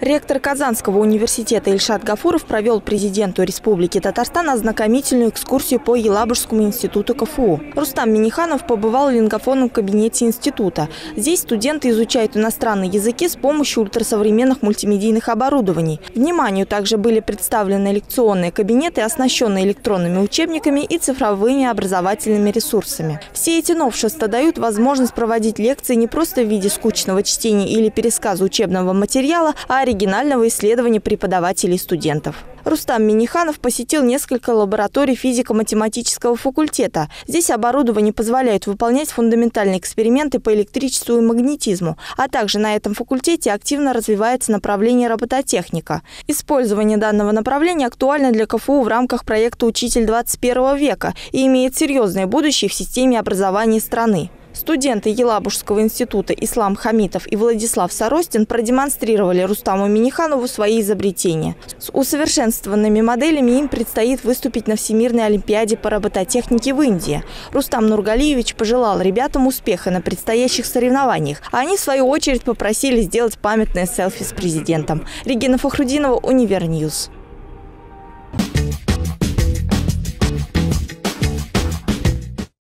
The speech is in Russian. Ректор Казанского университета Ильшат Гафуров провел президенту Республики Татарстан ознакомительную экскурсию по Елабужскому институту КФУ. Рустам Минниханов побывал в лингофонном кабинете института. Здесь студенты изучают иностранные языки с помощью ультрасовременных мультимедийных оборудований. Вниманию также были представлены лекционные кабинеты, оснащенные электронными учебниками и цифровыми образовательными ресурсами. Все эти новшества дают возможность проводить лекции не просто в виде скучного чтения или пересказа учебного материала, а оригинального исследования преподавателей и студентов. Рустам Минниханов посетил несколько лабораторий физико-математического факультета. Здесь оборудование позволяет выполнять фундаментальные эксперименты по электричеству и магнетизму, а также на этом факультете активно развивается направление робототехника. Использование данного направления актуально для КФУ в рамках проекта «Учитель 21 века» и имеет серьезное будущее в системе образования страны. Студенты Елабужского института Ислам Хамитов и Владислав Саростин продемонстрировали Рустаму Минниханову свои изобретения. С усовершенствованными моделями им предстоит выступить на Всемирной олимпиаде по робототехнике в Индии. Рустам Нургалиевич пожелал ребятам успеха на предстоящих соревнованиях, а они, в свою очередь, попросили сделать памятное селфи с президентом. Регина Фахрудинова, Универньюз.